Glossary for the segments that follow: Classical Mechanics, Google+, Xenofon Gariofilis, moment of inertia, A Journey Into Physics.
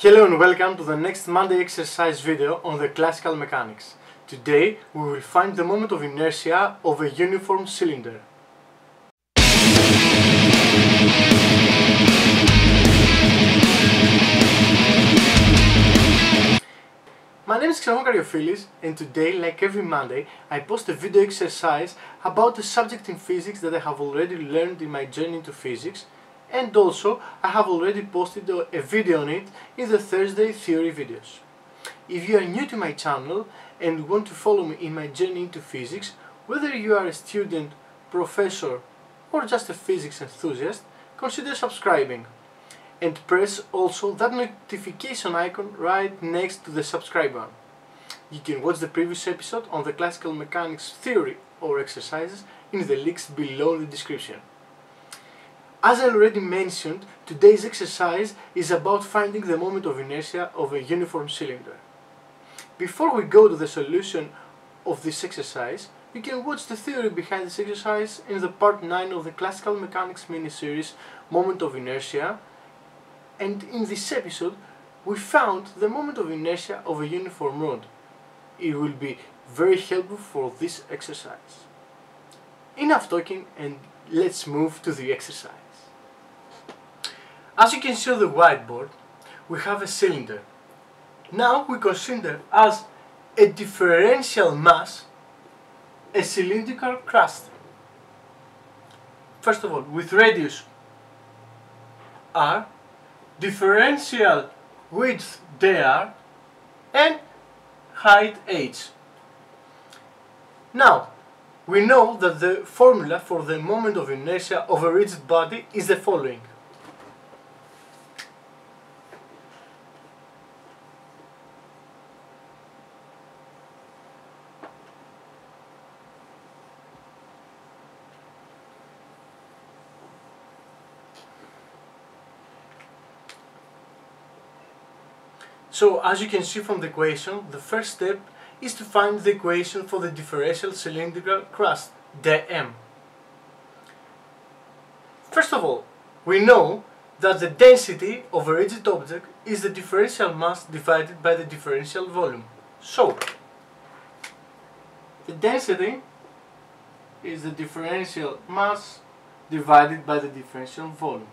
Hello and welcome to the next Monday exercise video on the classical mechanics. Today we will find the moment of inertia of a uniform cylinder. My name is Xenofon Gariofilis, and today, like every Monday, I post a video exercise about a subject in physics that I have already learned in my journey into physics. And also, I have already posted a video on it in the Thursday theory videos. If you are new to my channel and want to follow me in my journey into physics, whether you are a student, professor or just a physics enthusiast, consider subscribing. And press also that notification icon right next to the subscribe button. You can watch the previous episode on the classical mechanics theory or exercises in the links below the description. As I already mentioned, today's exercise is about finding the moment of inertia of a uniform cylinder. Before we go to the solution of this exercise, you can watch the theory behind this exercise in the part 9 of the classical mechanics mini-series Moment of Inertia, and in this episode we found the moment of inertia of a uniform rod. It will be very helpful for this exercise. Enough talking and let's move to the exercise. As you can see on the whiteboard, we have a cylinder. Now we consider as a differential mass a cylindrical crust. First of all, with radius r, differential width dr, and height h. Now, we know that the formula for the moment of inertia of a rigid body is the following. So, as you can see from the equation, the first step is to find the equation for the differential cylindrical crust, dm. First of all, we know that the density of a rigid object is the differential mass divided by the differential volume. So, the density is the differential mass divided by the differential volume.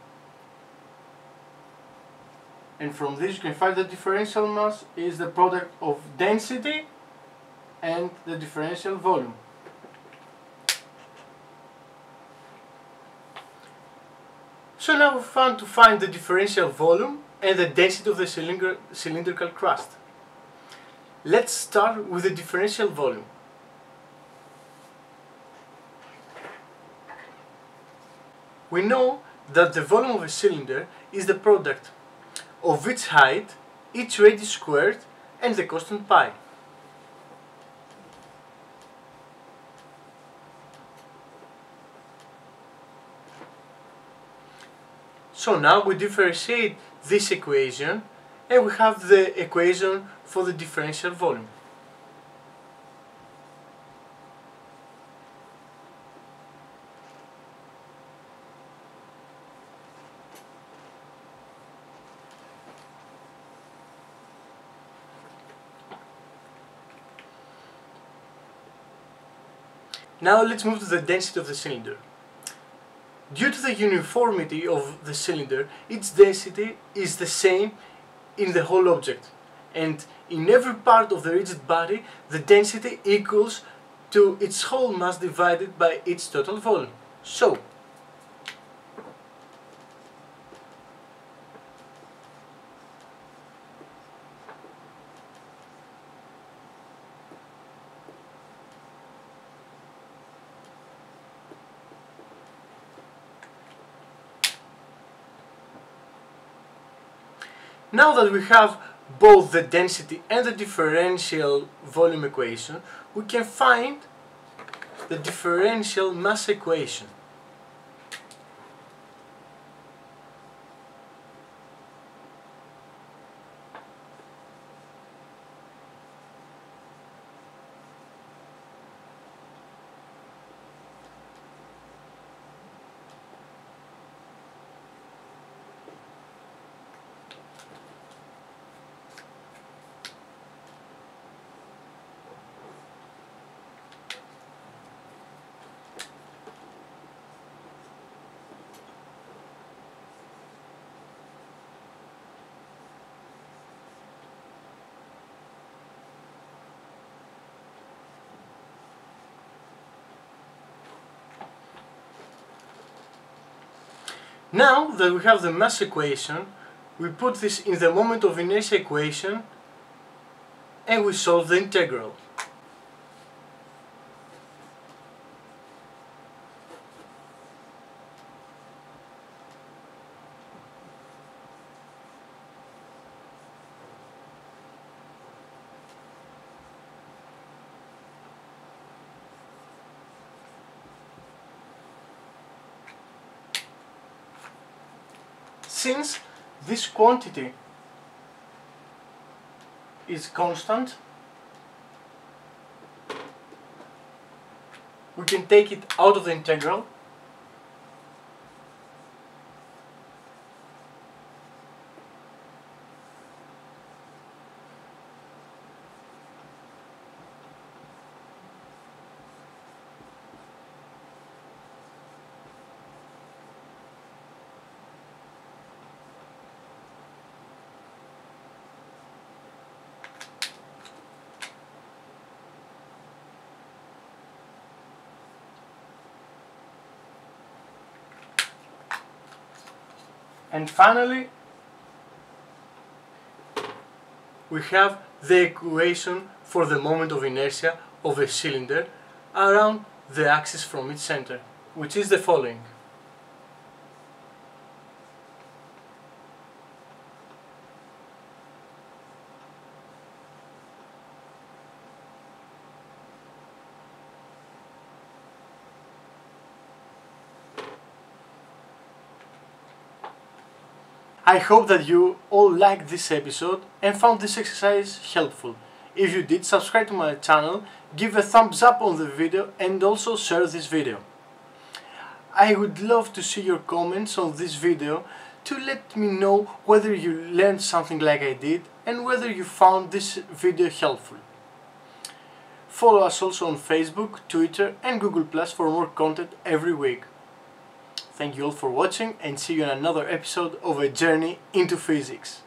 And from this you can find the differential mass is the product of density and the differential volume. So now we found to find the differential volume and the density of the cylindrical crust. Let's start with the differential volume. We know that the volume of a cylinder is the product of its height, its radius squared, and the constant pi. So now we differentiate this equation and we have the equation for the differential volume. Now let's move to the density of the cylinder. Due to the uniformity of the cylinder, its density is the same in the whole object, and in every part of the rigid body the density equals to its whole mass divided by its total volume. So, now that we have both the density and the differential volume equation, we can find the differential mass equation. Now that we have the mass equation, we put this in the moment of inertia equation and we solve the integral. Since this quantity is constant, we can take it out of the integral . And finally, we have the equation for the moment of inertia of a cylinder around the axis from its center, which is the following. I hope that you all liked this episode and found this exercise helpful. If you did, subscribe to my channel, give a thumbs up on the video and also share this video. I would love to see your comments on this video to let me know whether you learned something like I did and whether you found this video helpful. Follow us also on Facebook, Twitter and Google+ for more content every week. Thank you all for watching and see you in another episode of A Journey into Physics.